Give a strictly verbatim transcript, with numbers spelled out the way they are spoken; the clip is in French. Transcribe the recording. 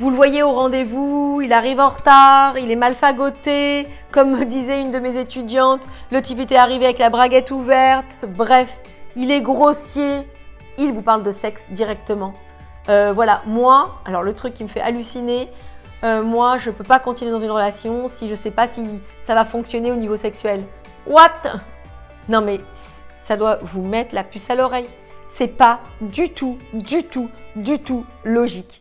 Vous le voyez au rendez-vous, il arrive en retard, il est mal fagoté. Comme me disait une de mes étudiantes, le type était arrivé avec la braguette ouverte. Bref, il est grossier, il vous parle de sexe directement. Euh, voilà, moi, alors le truc qui me fait halluciner, euh, moi je ne peux pas continuer dans une relation si je ne sais pas si ça va fonctionner au niveau sexuel. What? Non mais ça doit vous mettre la puce à l'oreille. C'est pas du tout, du tout, du tout logique.